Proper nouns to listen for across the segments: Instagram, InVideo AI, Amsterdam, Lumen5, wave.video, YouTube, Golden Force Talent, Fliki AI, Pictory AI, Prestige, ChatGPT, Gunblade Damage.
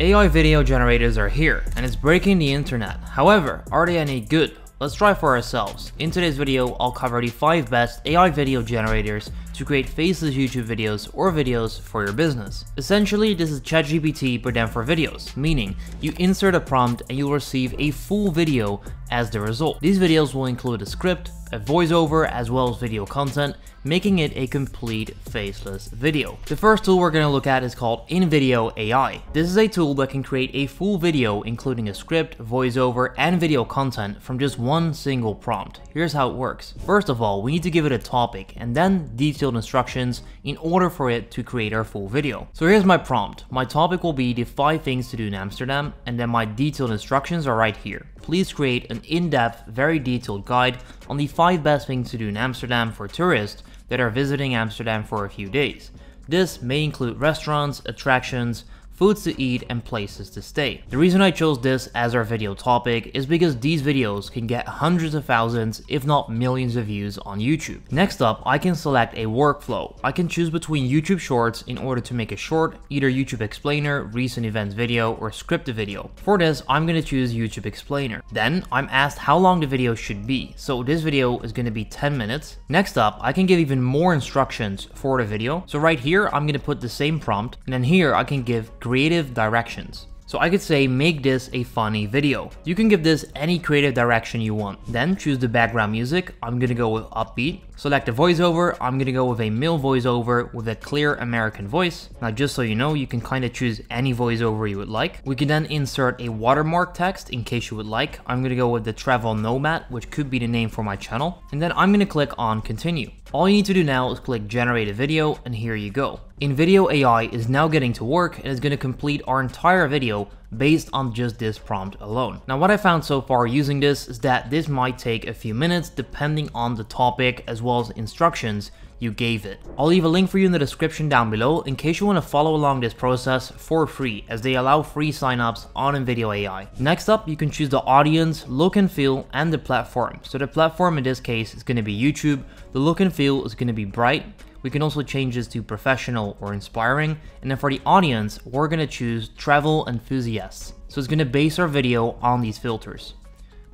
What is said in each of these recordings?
AI video generators are here, and it's breaking the internet. However, are they any good? Let's try for ourselves. In today's video, I'll cover the 5 best AI video generators to create faceless YouTube videos or videos for your business. Essentially, this is ChatGPT but then for videos, meaning you insert a prompt and you'll receive a full video as the result. These videos will include a script, a voiceover, as well as video content, making it a complete faceless video. The first tool we're going to look at is called InVideo AI. This is a tool that can create a full video including a script, voiceover, and video content from just one single prompt. Here's how it works. First of all, we need to give it a topic and then detailed instructions in order for it to create our full video. So here's my prompt. My topic will be the 5 things to do in Amsterdam, and then my detailed instructions are right here. Please create an in-depth, very detailed guide on the 5 best things to do in Amsterdam for tourists that are visiting Amsterdam for a few days. This may include restaurants, attractions, foods to eat, and places to stay. The reason I chose this as our video topic is because these videos can get hundreds of thousands, if not millions of views on YouTube. Next up, I can select a workflow. I can choose between YouTube Shorts in order to make a short, either YouTube Explainer, recent events video, or scripted video. For this, I'm gonna choose YouTube Explainer. Then I'm asked how long the video should be. So this video is gonna be 10 minutes. Next up, I can give even more instructions for the video. So right here, I'm gonna put the same prompt, and then here I can give creative directions. So I could say, make this a funny video. You can give this any creative direction you want. Then choose the background music. I'm gonna go with upbeat. Select a voiceover. I'm gonna go with a male voiceover with a clear American voice. Now, just so you know, you can kind of choose any voiceover you would like. We can then insert a watermark text in case you would like. I'm gonna go with the Travel Nomad, which could be the name for my channel. And then I'm gonna click on continue. All you need to do now is click generate a video, and here you go. InVideo AI is now getting to work and is going to complete our entire video based on just this prompt alone. Now, what I found so far using this is that this might take a few minutes depending on the topic as well as instructions you gave it. I'll leave a link for you in the description down below in case you want to follow along this process for free, as they allow free signups on InVideo AI. Next up, you can choose the audience, look and feel, and the platform. So the platform in this case is going to be YouTube. The look and feel is going to be bright. We can also change this to professional or inspiring. And then for the audience, we're going to choose travel enthusiasts. So it's going to base our video on these filters.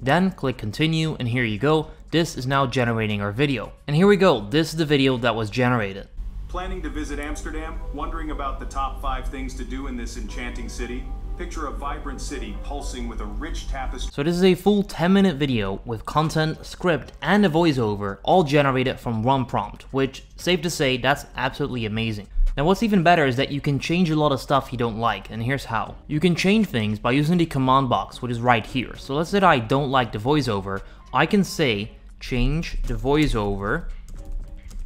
Then click continue, and here you go. This is now generating our video. And here we go. This is the video that was generated. Planning to visit Amsterdam? Wondering about the top 5 things to do in this enchanting city? Picture a vibrant city pulsing with a rich tapestry. So this is a full 10-minute video with content, script, and a voiceover all generated from one prompt, which, safe to say, that's absolutely amazing. Now, what's even better is that you can change a lot of stuff you don't like, and here's how. You can change things by using the command box, which is right here. So let's say that I don't like the voiceover. I can say, change the voiceover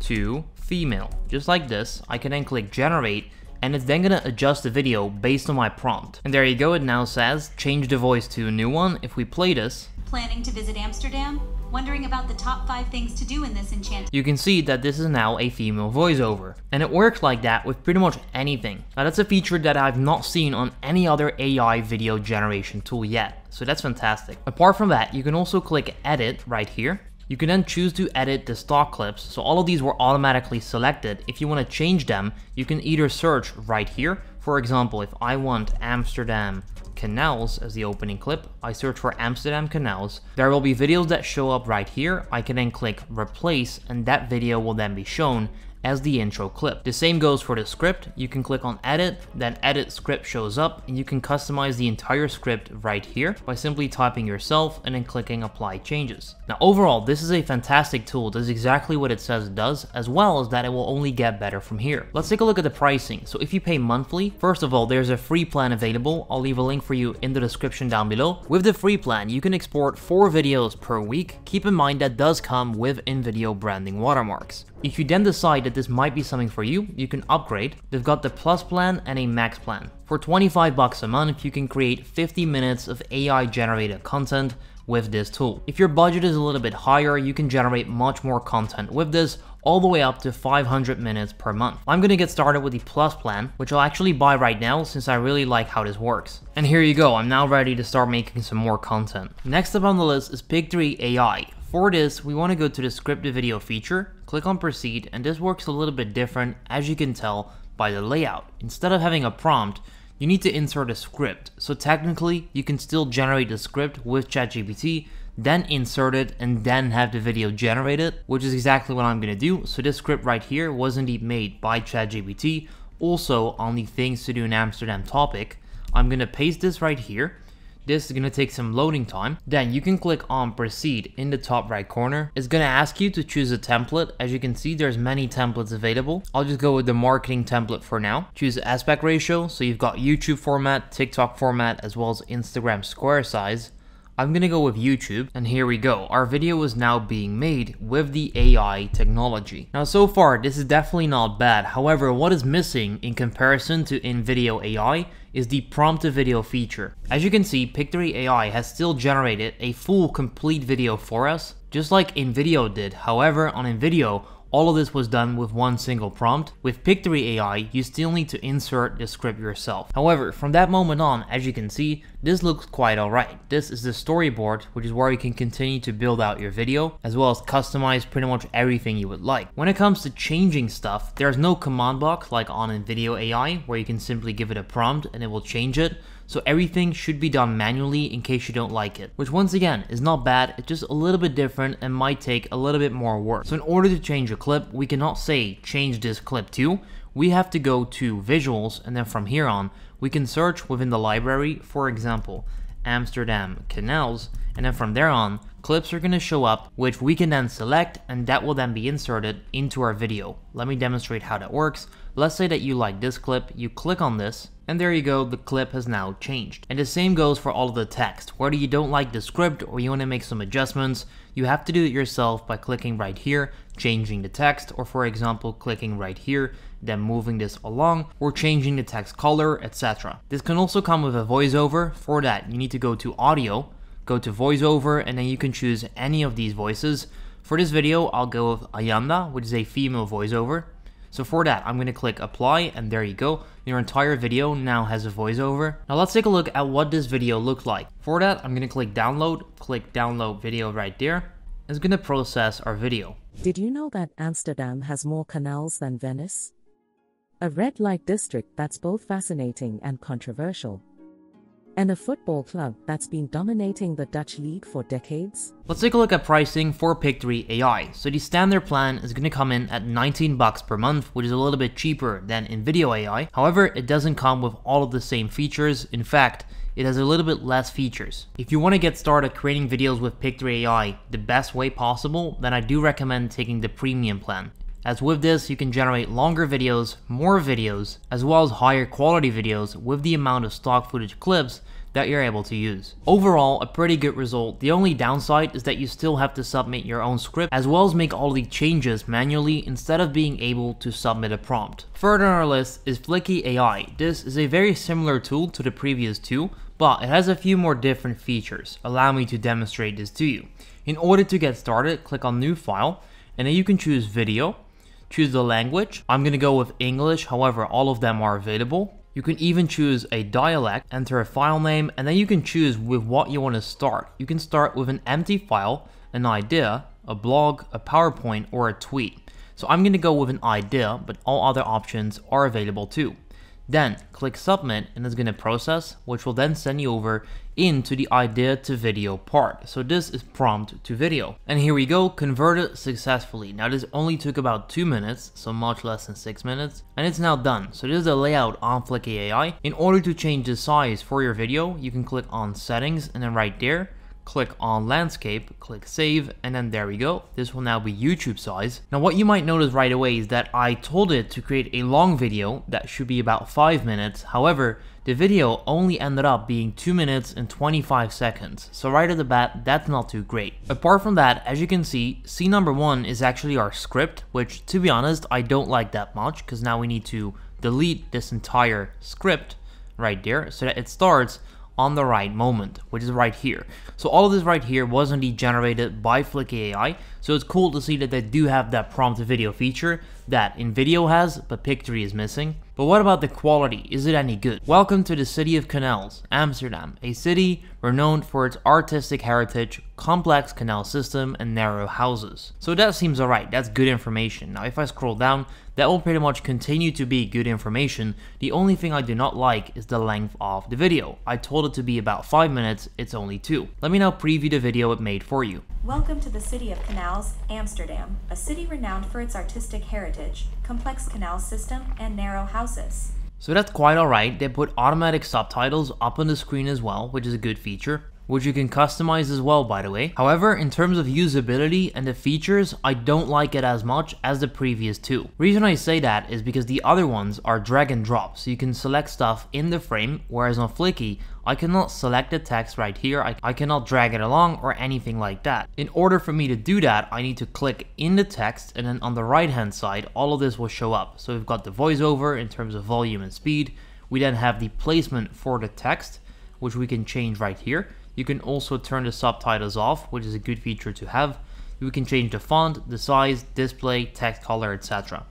to female, just like this. I can then click generate, and it's then gonna adjust the video based on my prompt. And there you go, it now says, change the voice to a new one. If we play this. Planning to visit Amsterdam? Wondering about the top 5 things to do in this enchanted. You can see that this is now a female voiceover. And it works like that with pretty much anything. Now, that's a feature that I've not seen on any other AI video generation tool yet. So that's fantastic. Apart from that, you can also click edit right here. You can then choose to edit the stock clips, so all of these were automatically selected. If you want to change them, you can either search right here. For example, if I want Amsterdam canals as the opening clip, I search for Amsterdam canals. There will be videos that show up right here. I can then click replace, and that video will then be shown as the intro clip. The same goes for the script. You can click on edit, then edit script shows up, and you can customize the entire script right here by simply typing yourself and then clicking apply changes. Now, overall, this is a fantastic tool. Does exactly what it says it does, as well as that it will only get better from here. Let's take a look at the pricing. So if you pay monthly, first of all, there's a free plan available. I'll leave a link for you in the description down below. With the free plan, you can export 4 videos per week. Keep in mind that does come with InVideo branding watermarks. If you then decide that this might be something for you, you can upgrade. They've got the plus plan and a max plan. For $25 a month, you can create 50 minutes of AI generated content with this tool. If your budget is a little bit higher, you can generate much more content with this, all the way up to 500 minutes per month. I'm gonna get started with the plus plan, which I'll actually buy right now since I really like how this works. And here you go, I'm now ready to start making some more content. Next up on the list is Pictory AI. For this, we want to go to the scripted video feature, click on proceed, and this works a little bit different, as you can tell by the layout. Instead of having a prompt, you need to insert a script. So technically, you can still generate a script with ChatGPT, then insert it, and then have the video generated, which is exactly what I'm gonna do. So this script right here was indeed made by ChatGPT. Also, on the things to do in Amsterdam topic, I'm gonna paste this right here. This is gonna take some loading time. Then you can click on proceed in the top right corner. It's gonna ask you to choose a template. As you can see, there's many templates available. I'll just go with the marketing template for now. Choose aspect ratio. So you've got YouTube format, TikTok format, as well as Instagram square size. I'm gonna go with YouTube, and here we go. Our video is now being made with the AI technology. Now, so far, this is definitely not bad. However, what is missing in comparison to InVideo AI is the prompt to video feature. As you can see, Pictory AI has still generated a full complete video for us, just like InVideo did. However, on InVideo, all of this was done with one single prompt. With Pictory AI, you still need to insert the script yourself. However, from that moment on, as you can see, this looks quite alright. This is the storyboard, which is where you can continue to build out your video, as well as customize pretty much everything you would like. When it comes to changing stuff, there's no command block like on InVideo AI, where you can simply give it a prompt and it will change it. So everything should be done manually in case you don't like it, which once again is not bad. It's just a little bit different and might take a little bit more work. So in order to change a clip, we cannot say change this clip to. We have to go to visuals, and then from here on we can search within the library, for example, Amsterdam canals, and then from there on clips are going to show up, which we can then select, and that will then be inserted into our video. Let me demonstrate how that works. Let's say that you like this clip, you click on this, and there you go, the clip has now changed. And the same goes for all of the text. Whether you don't like the script or you want to make some adjustments, you have to do it yourself by clicking right here, changing the text, or for example, clicking right here, then moving this along, or changing the text color, etc. This can also come with a voiceover. For that, you need to go to audio, go to voiceover, and then you can choose any of these voices. For this video, I'll go with Ayanda, which is a female voiceover. So for that, I'm going to click apply, and there you go. Your entire video now has a voiceover. Now let's take a look at what this video looked like. For that, I'm going to click download video right there. It's going to process our video. Did you know that Amsterdam has more canals than Venice? A red light district that's both fascinating and controversial. And a football club that's been dominating the Dutch league for decades. Let's take a look at pricing for Pictory AI. So the standard plan is going to come in at 19 bucks per month, which is a little bit cheaper than InVideo AI. However, it doesn't come with all of the same features. In fact, it has a little bit less features. If you want to get started creating videos with Pictory AI the best way possible, then I do recommend taking the premium plan. As with this, you can generate longer videos, more videos, as well as higher quality videos with the amount of stock footage clips that you're able to use. Overall, a pretty good result. The only downside is that you still have to submit your own script, as well as make all the changes manually instead of being able to submit a prompt. Further on our list is Fliki AI. This is a very similar tool to the previous two, but it has a few more different features. Allow me to demonstrate this to you. In order to get started, click on new file, and then you can choose video. Choose the language. I'm gonna go with English, however all of them are available. You can even choose a dialect, enter a file name, and then you can choose with what you want to start. You can start with an empty file, an idea, a blog, a PowerPoint, or a tweet. So I'm gonna go with an idea, but all other options are available too. Then click submit, and it's gonna process, which will then send you over into the idea to video part. So this is prompt to video, and here we go, converted successfully. Now this only took about 2 minutes, so much less than 6 minutes, and it's now done. So this is the layout on Fliki AI. In order to change the size for your video, you can click on settings, and then right there click on landscape, click save, and then there we go. This will now be YouTube size. Now what you might notice right away is that I told it to create a long video that should be about 5 minutes. However, the video only ended up being 2 minutes and 25 seconds. So right at the bat, that's not too great. Apart from that, as you can see, scene number 1 is actually our script, which to be honest, I don't like that much, because now we need to delete this entire script right there so that it starts on the right moment, which is right here. So all of this right here was indeed generated by Fliki AI. So it's cool to see that they do have that prompt to video feature. that InVideo has, but Pictory is missing. But what about the quality? Is it any good? Welcome to the city of canals, Amsterdam, a city renowned for its artistic heritage, complex canal system, and narrow houses. So that seems alright, that's good information. Now if I scroll down, that will pretty much continue to be good information. The only thing I do not like is the length of the video. I told it to be about 5 minutes, it's only 2. Let me now preview the video it made for you. Welcome to the city of canals, Amsterdam, a city renowned for its artistic heritage, complex canal system, and narrow houses. So that's quite alright. They put automatic subtitles up on the screen as well, which is a good feature, which you can customize as well, by the way. However, in terms of usability and the features, I don't like it as much as the previous two. Reason I say that is because the other ones are drag and drop, so you can select stuff in the frame, whereas on Fliki, I cannot select the text right here, I cannot drag it along or anything like that. In order for me to do that, I need to click in the text, and then on the right hand side, all of this will show up. So we've got the voiceover in terms of volume and speed, we then have the placement for the text, which we can change right here. You can also turn the subtitles off, which is a good feature to have. You can change the font, the size, display, text color, etc.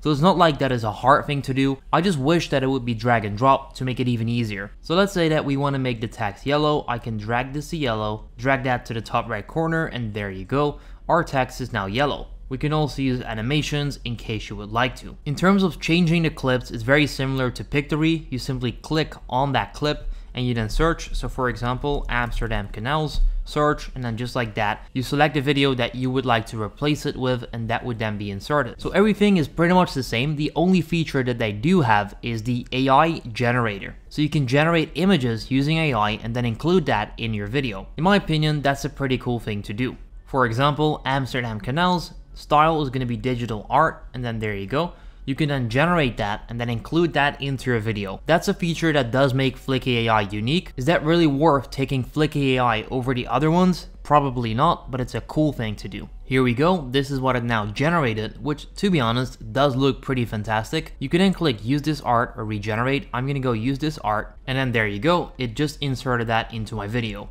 So it's not like that is a hard thing to do. I just wish that it would be drag and drop to make it even easier. So let's say that we want to make the text yellow. I can drag this to yellow, drag that to the top right corner, and there you go. Our text is now yellow. We can also use animations in case you would like to. In terms of changing the clips, it's very similar to Pictory. You simply click on that clip and you then search. So for example, Amsterdam canals, search, and then just like that, you select the video that you would like to replace it with, and that would then be inserted. So everything is pretty much the same. The only feature that they do have is the AI generator. So you can generate images using AI and then include that in your video. In my opinion, that's a pretty cool thing to do. For example, Amsterdam canals, style is going to be digital art, and then there you go. You can then generate that and then include that into your video. That's a feature that does make Fliki AI unique. Is that really worth taking Fliki AI over the other ones? Probably not, but it's a cool thing to do. Here we go, this is what it now generated, which to be honest, does look pretty fantastic. You can then click use this art or regenerate. I'm gonna go use this art, and then there you go, it just inserted that into my video,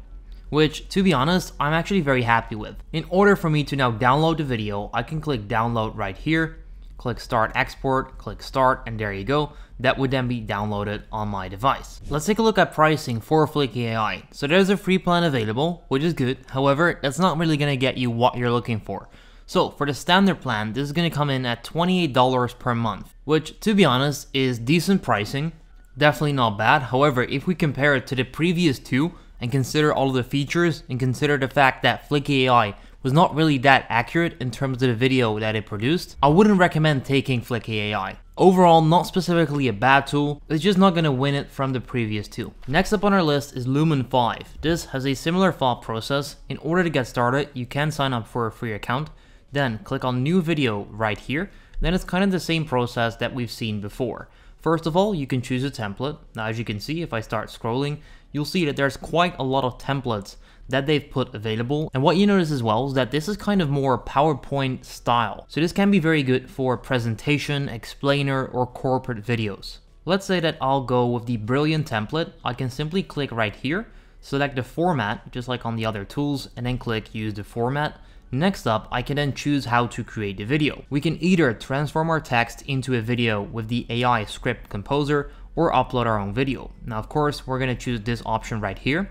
which to be honest, I'm actually very happy with. In order for me to now download the video, I can click download right here, click start export, click start, and there you go. That would then be downloaded on my device. Let's take a look at pricing for Fliki AI. So there's a free plan available, which is good. However, that's not really gonna get you what you're looking for. So for the standard plan, this is gonna come in at $28 per month, which to be honest is decent pricing, definitely not bad. However, if we compare it to the previous two and consider all of the features and consider the fact that Fliki AI was not really that accurate in terms of the video that it produced, I wouldn't recommend taking Fliki AI. Overall, not specifically a bad tool, it's just not gonna win it from the previous two. Next up on our list is Lumen5. This has a similar thought process. In order to get started, you can sign up for a free account, then click on new video right here. Then it's kind of the same process that we've seen before. First of all, you can choose a template. Now as you can see, if I start scrolling, you'll see that there's quite a lot of templates that they've put available. And what you notice as well is that this is kind of more PowerPoint style. So this can be very good for presentation, explainer, or corporate videos. Let's say that I'll go with the Brilliant template. I can simply click right here, select the format, just like on the other tools, and then click use the format. Next up, I can then choose how to create the video. We can either transform our text into a video with the AI script composer or upload our own video. Now, of course, we're gonna choose this option right here.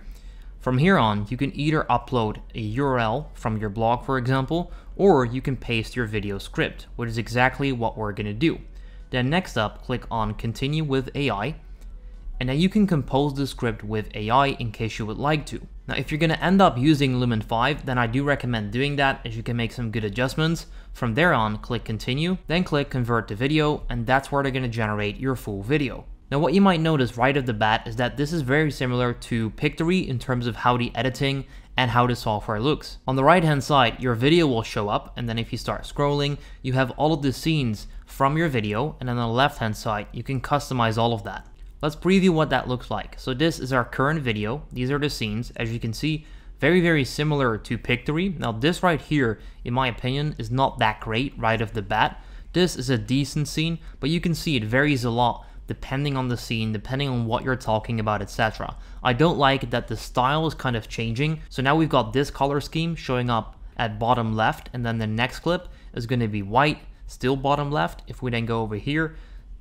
From here on, you can either upload a URL from your blog, for example, or you can paste your video script, which is exactly what we're gonna do. Then next up, click on Continue with AI, and then you can compose the script with AI in case you would like to. Now, if you're gonna end up using Lumen5, then I do recommend doing that, as you can make some good adjustments. From there on, click continue, then click convert to video, and that's where they're gonna generate your full video. Now, what you might notice right off the bat is that this is very similar to Pictory in terms of how the editing and how the software looks. On the right-hand side, your video will show up, and then if you start scrolling, you have all of the scenes from your video, and then on the left-hand side, you can customize all of that. Let's preview what that looks like. So this is our current video. These are the scenes, as you can see, very, very similar to Pictory. Now this right here, in my opinion, is not that great right off the bat. This is a decent scene, but you can see it varies a lot depending on the scene, depending on what you're talking about, etc. I don't like that the style is kind of changing. So now we've got this color scheme showing up at bottom left, and then the next clip is going to be white. still bottom left. If we then go over here,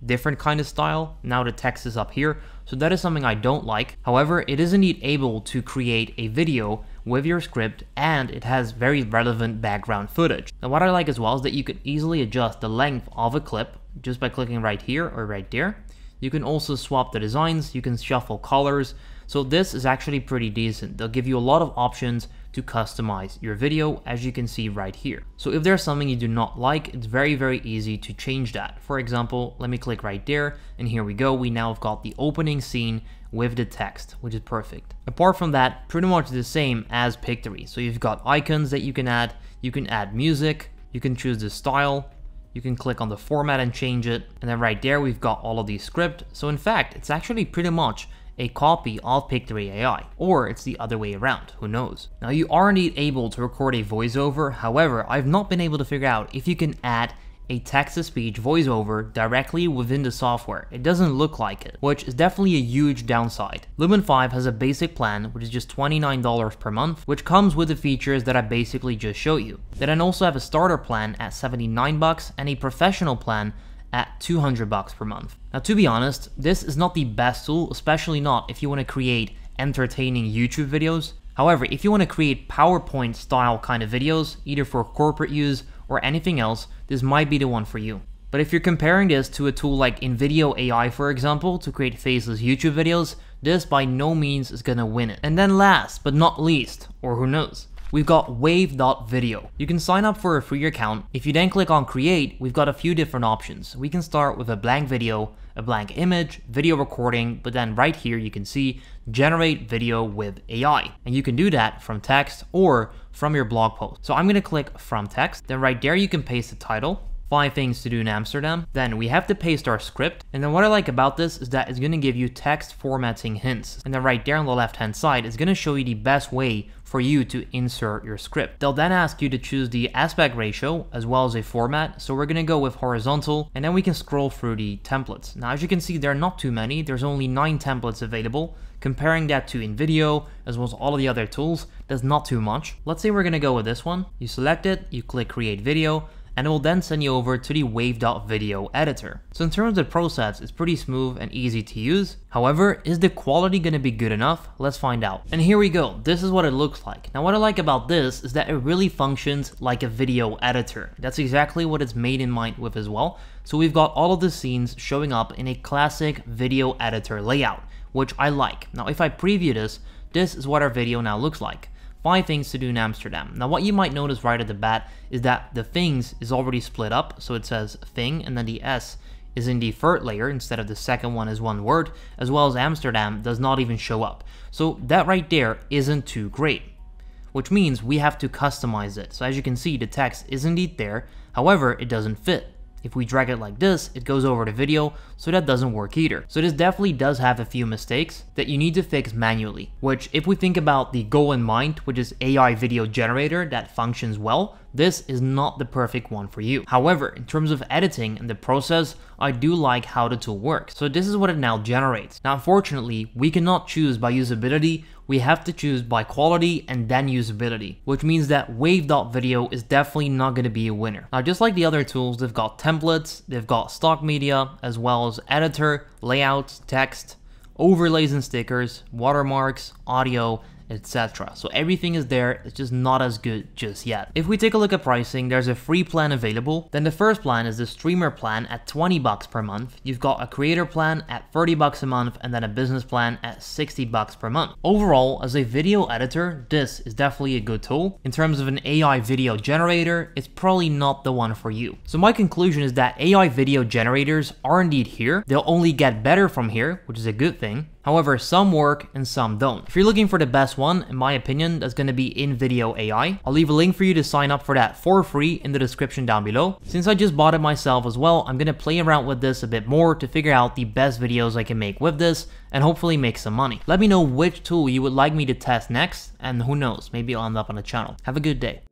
different kind of style. Now the text is up here. So that is something I don't like. However, it is indeed able to create a video with your script, and it has very relevant background footage. Now what I like as well is that you can easily adjust the length of a clip just by clicking right here or right there. You can also swap the designs, you can shuffle colors. So this is actually pretty decent. They'll give you a lot of options to customize your video, as you can see right here. So if there's something you do not like, it's very, very easy to change that. For example, let me click right there, and here we go. We now have got the opening scene with the text, which is perfect. Apart from that, pretty much the same as Pictory. So you've got icons that you can add music, you can choose the style, you can click on the format and change it. And then right there, we've got all of these script. So in fact, it's actually pretty much a copy of Pictory AI, or it's the other way around, who knows. Now you are indeed able to record a voiceover. However, I've not been able to figure out if you can add a text-to-speech voiceover directly within the software. It doesn't look like it, which is definitely a huge downside. Lumen5 has a basic plan, which is just $29 per month, which comes with the features that I basically just showed you. They then also have a starter plan at $79 and a professional plan at $200 per month. Now, to be honest, this is not the best tool, especially not if you want to create entertaining YouTube videos. However, if you want to create PowerPoint style kind of videos, either for corporate use or anything else, this might be the one for you. But if you're comparing this to a tool like InVideo AI, for example, to create faceless YouTube videos, this by no means is gonna win it. And then last but not least, or who knows, we've got wave.video. You can sign up for a free account. If you then click on create, we've got a few different options. We can start with a blank video, a blank image, video recording, but then right here you can see generate video with AI. And you can do that from text or from your blog post. So I'm gonna click from text, then right there you can paste the title, 5 things to do in Amsterdam. Then we have to paste our script. And then what I like about this is that it's gonna give you text formatting hints. And then right there on the left-hand side, it's gonna show you the best way for you to insert your script. They'll then ask you to choose the aspect ratio as well as a format. So we're gonna go with horizontal, and then we can scroll through the templates. Now, as you can see, there are not too many. There's only 9 templates available. Comparing that to InVideo as well as all of the other tools, that's not too much. Let's say we're gonna go with this one. You select it, you click create video, and it will then send you over to the wave.video editor. So in terms of the process, it's pretty smooth and easy to use. However, is the quality gonna be good enough? Let's find out. And here we go, this is what it looks like. Now what I like about this is that it really functions like a video editor. That's exactly what it's made in mind with as well. So we've got all of the scenes showing up in a classic video editor layout, which I like. Now if I preview this, this is what our video now looks like. 5 things to do in Amsterdam. Now what you might notice right at the bat is that the things is already split up. So it says thing, and then the S is in the third layer instead of the second one as one word, as well as Amsterdam does not even show up. So that right there isn't too great, which means we have to customize it. So as you can see, the text is indeed there. However, it doesn't fit. If we drag it like this, it goes over the video, so that doesn't work either. So this definitely does have a few mistakes that you need to fix manually, which if we think about the goal in mind, which is AI video generator that functions well, this is not the perfect one for you. However, in terms of editing and the process, I do like how the tool works. So this is what it now generates. Now, unfortunately, we cannot choose by usability. We have to choose by quality and then usability, which means that wave.video is definitely not going to be a winner. Now, just like the other tools, they've got templates, they've got stock media, as well as editor, layouts, text, overlays and stickers, watermarks, audio, etc. So everything is there, it's just not as good just yet. If we take a look at pricing, there's a free plan available. Then the first plan is the streamer plan at $20 per month. You've got a creator plan at $30 a month, and then a business plan at $60 per month. Overall, as a video editor, this is definitely a good tool. In terms of an AI video generator, it's probably not the one for you. So my conclusion is that AI video generators are indeed here. They'll only get better from here, which is a good thing. However, some work and some don't. If you're looking for the best one, in my opinion, that's gonna be InVideo AI. I'll leave a link for you to sign up for that for free in the description down below. Since I just bought it myself as well, I'm gonna play around with this a bit more to figure out the best videos I can make with this and hopefully make some money. Let me know which tool you would like me to test next, and who knows, maybe I'll end up on the channel. Have a good day.